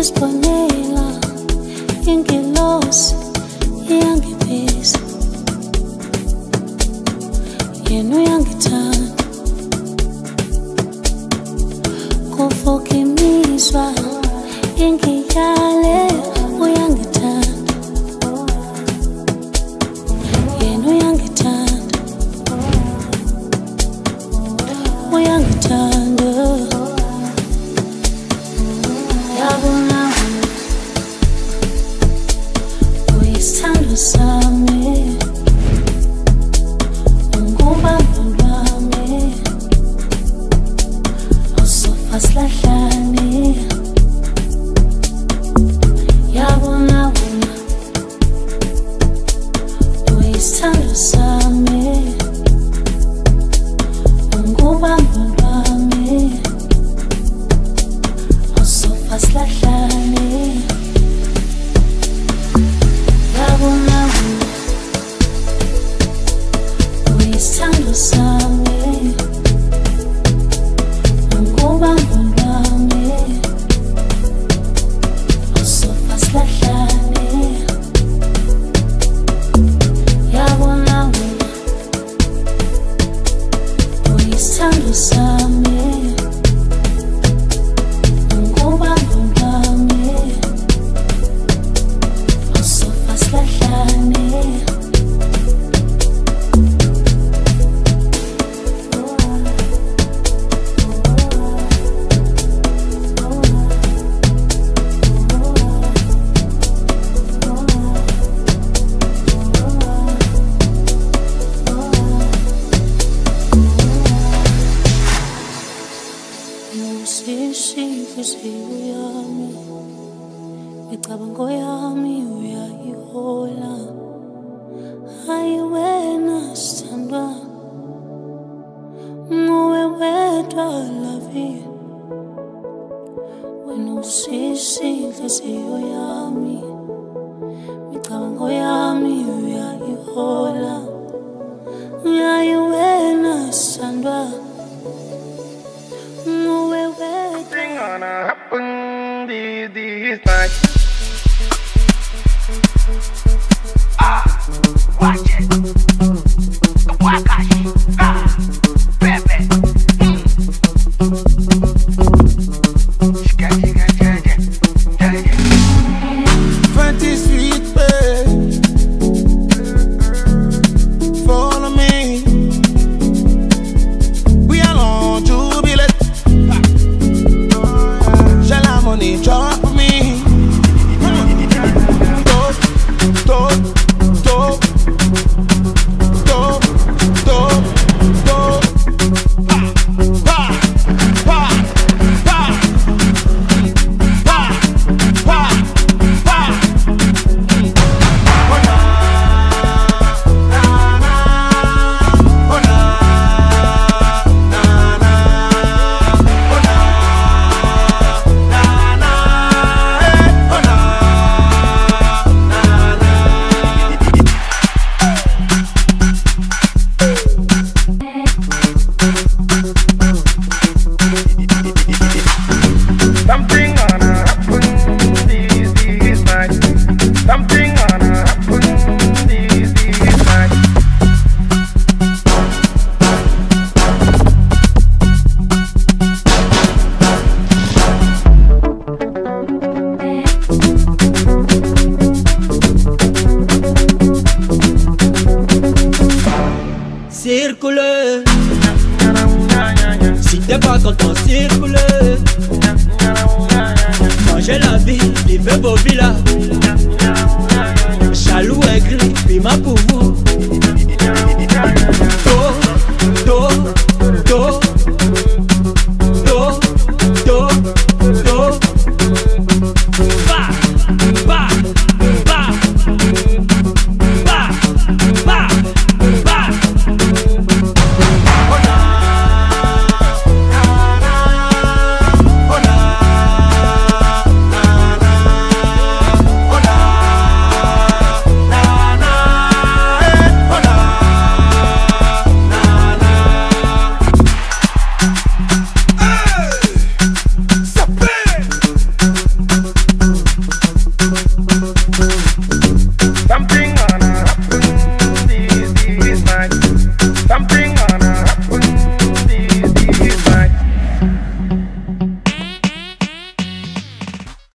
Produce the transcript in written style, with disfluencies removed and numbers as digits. disponela, ingilos, ingibis, yenu yangitan, kufokimiswa, ingiyale, uyangitan, yenu yangitan, uyangitan, Sami, unguba mlami, osofas lahlani, yabona wuna, uistando sami, unguba mlami, osofas lahlani. Jaloux, aigri, puis ma boue.